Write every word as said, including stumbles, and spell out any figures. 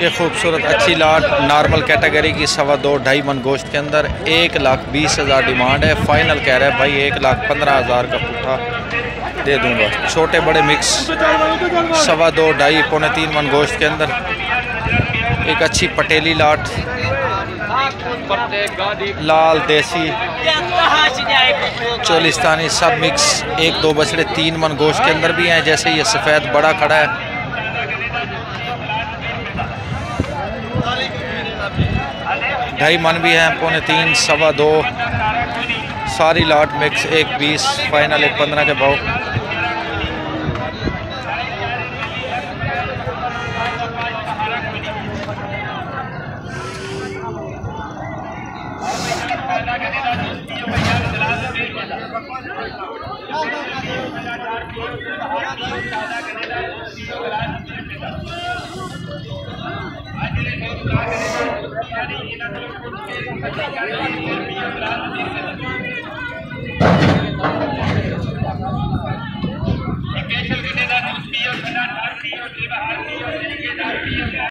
ये खूबसूरत अच्छी लाट नॉर्मल कैटेगरी की सवा दो ढाई मन गोश्त के अंदर एक लाख बीस हज़ार डिमांड है, फाइनल कह रहा है भाई एक लाख पंद्रह हज़ार का पुट्ठा दे दूंगा। छोटे बड़े मिक्स सवा दो ढाई पौने तीन मन गोश्त के अंदर एक अच्छी पटेली लाट, लाल देसी चोलिस्तानी सब मिक्स, एक दो बछड़े तीन मन गोश्त के अंदर भी हैं। जैसे ये सफ़ेद बड़ा खड़ा है, ढाई मन भी हैं, पौने तीन सवा दो, सारी लाट मिक्स, एक बीस फाइनल एक पंद्रह के भाव।